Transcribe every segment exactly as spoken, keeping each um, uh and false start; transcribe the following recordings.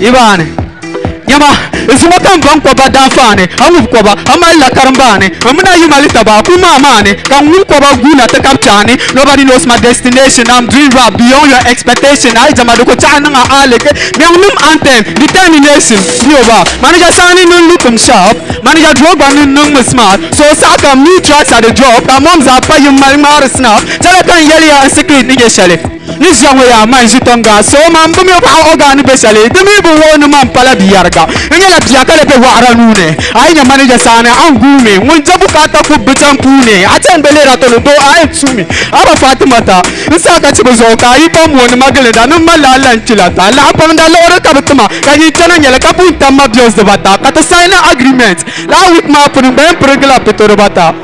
Ibane Yama Isumatan Bankwa Badafane Amukwaba Amala Karambane Amuna Yumalita Bakuma Mane Kamukwa Guna Takapchani. Nobody knows my destination. I'm dream rap beyond your expectation. I Jamadoko Chana Aleke Yanum Anthem Determination Yoba Manager Sani Nun Lukum Sharp Manager Droba Nun Smart. So Saka me tracks at the drop. My mom's a pay you my snap. Telepan Yelia and Secret Nigeshale. This young way, my Zitonga, so man, to me of our organ, especially the people who know Palabiarga, and you have Jacare Waranune. I am manager Sana, Angumi, Muntabukata for Butampune, Atan Belera Tolobo, I am Sumi, Abba Fatimata, Saka Chibuzoka, Ipam, Magaleda, Numala, and Chilata, Lapanda, Laura Kabatama, and you turn a Caputa Mabios de Bata, at a sign agreement, now with Mapun, Pergola Petorobata.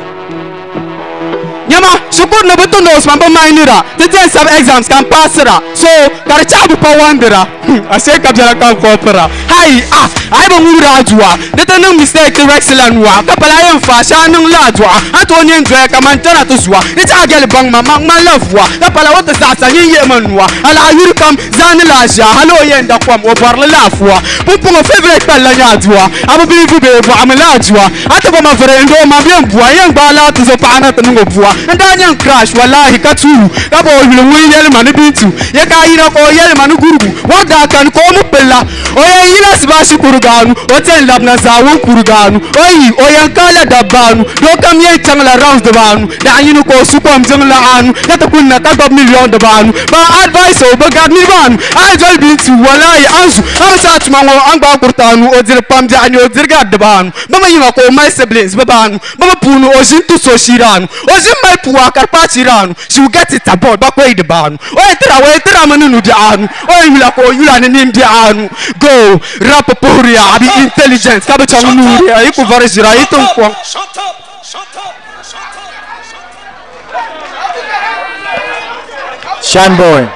Yama, Shukur Nabutu knows Mamma Minura, the test of exams can pass her. So, Karachabu Pawandera, I say Kajaraka Corpora. Hi, ah, I don't know Rajua, the Tanum mistake to Rexelanua, Kapalayan Fashanum Lajua, Antonian Drake, Amantana Tuswa, it's Agalibang, Mamma Lovua, Kapalawata Sasa, Yemanua, Ala Yurkam, Zanelaja, Haloyan, the Pom, Oparlafua, Pupu favorite Palayadua, I believe I'm a Lajua, Atabama Verendo, Mabiambua, Yang Bala to Zopana Tanubua. And Daniel Crash, Wallahi Katu, Kabo, Yelman, Bitu, Yakaira, or Yelman Guru, what that can call Pella, or Yinas Bashi Kurgan, or Ten Labnazawu Kurgan, Oy, Oyankala Daban, Dokam Yangla round the van, Dayanuko Supam Jangla An, Yatakuna Tabab Million the van, but advice over Gadmivan, I drive into Wallahi Ansu, Ansat Mamo, Anbakurtanu, or Zirpamja and your Zirgad the van, Mama Yako, my siblings, Baban, Mama Puno, or Zintu Soshiran, or Zim. My poor Carpathiran, she will get it about Bakway the Ban. Wait, wait, Ramanunu the Arm, or you like you and name the Arm. Go, Rapoporia, be intelligent, Cabachamunu, Ecovarigira, it don't come. Shut up, shut up, shut up. Shine boy,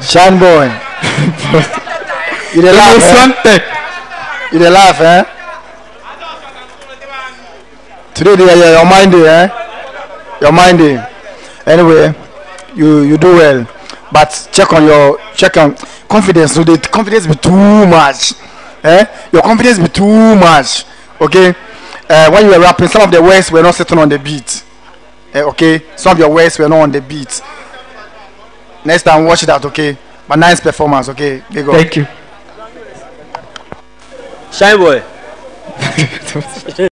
shine boy. You the laugh, eh? You the laugh, eh? Today, yeah, your mind there, eh? Your mind there. Anyway, you you do well, but check on your check on confidence. So the confidence be too much, eh? Your confidence be too much, okay? Uh, when you were rapping, some of the words were not sitting on the beat, eh, okay? Some of your words were not on the beat. Next time, watch that, okay? But nice performance, okay? Big up. Thank you, Shine Boy.